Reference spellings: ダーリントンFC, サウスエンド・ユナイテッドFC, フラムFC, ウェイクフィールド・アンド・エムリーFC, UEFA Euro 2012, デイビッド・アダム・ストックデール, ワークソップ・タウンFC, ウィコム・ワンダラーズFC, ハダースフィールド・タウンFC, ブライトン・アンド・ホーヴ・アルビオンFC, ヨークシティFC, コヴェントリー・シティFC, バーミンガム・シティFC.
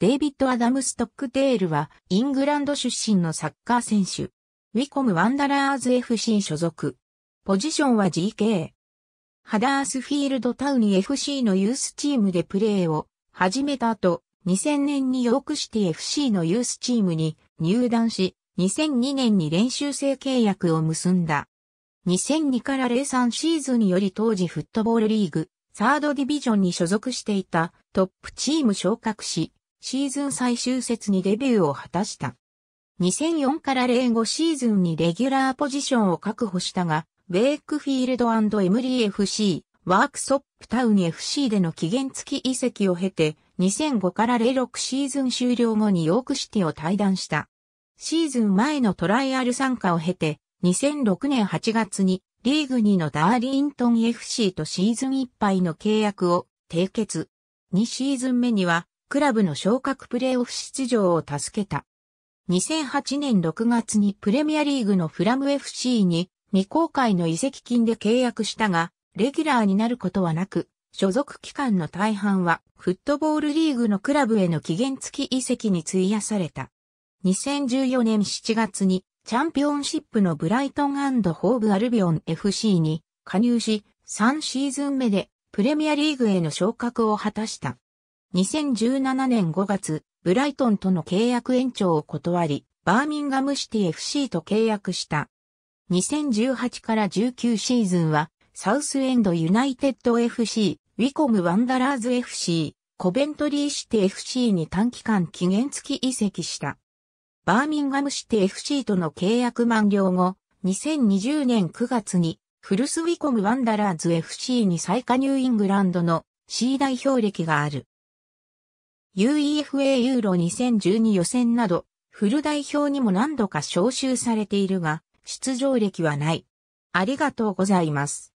デイビッド・アダム・ストックデールは、イングランド出身のサッカー選手。ウィコム・ワンダラーズ FC 所属。ポジションは GK。ハダースフィールドタウン FC のユースチームでプレーを始めた後、2000年にヨークシティ FC のユースチームに入団し、2002年に練習生契約を結んだ。2002から03シーズンにより当時フットボールリーグ、サードディビジョンに所属していたトップチーム昇格し、シーズン最終節にデビューを果たした。2004から05シーズンにレギュラーポジションを確保したが、ウェイクフィールド&エムリー FC、ワークソップタウン FC での期限付き移籍を経て、2005から06シーズン終了後にヨークシティを退団した。シーズン前のトライアル参加を経て、2006年8月にリーグ2のダーリントン FC とシーズンいっぱいの契約を締結。2シーズン目にはクラブの昇格プレーオフ出場を助けた。2008年6月にプレミアリーグのフラム FC に未公開の移籍金で契約したが、レギュラーになることはなく、所属期間の大半はフットボールリーグのクラブへの期限付き移籍に費やされた。2014年7月にチャンピオンシップのブライトン&ホーブアルビオン FC に加入し、3シーズン目でプレミアリーグへの昇格を果たした。2017年5月、ブライトンとの契約延長を断り、バーミンガムシティ FC と契約した。2018から19シーズンは、サウスエンドユナイテッド FC、ウィコムワンダラーズ FC、コベントリーシティ FC に短期間期限付き移籍した。バーミンガムシティ FC との契約満了後、2020年9月に、古巣ウィコムワンダラーズ FC に再加入イングランドの C 代表歴がある。UEFA Euro 2012予選など、フル代表にも何度か招集されているが、出場歴はない。ありがとうございます。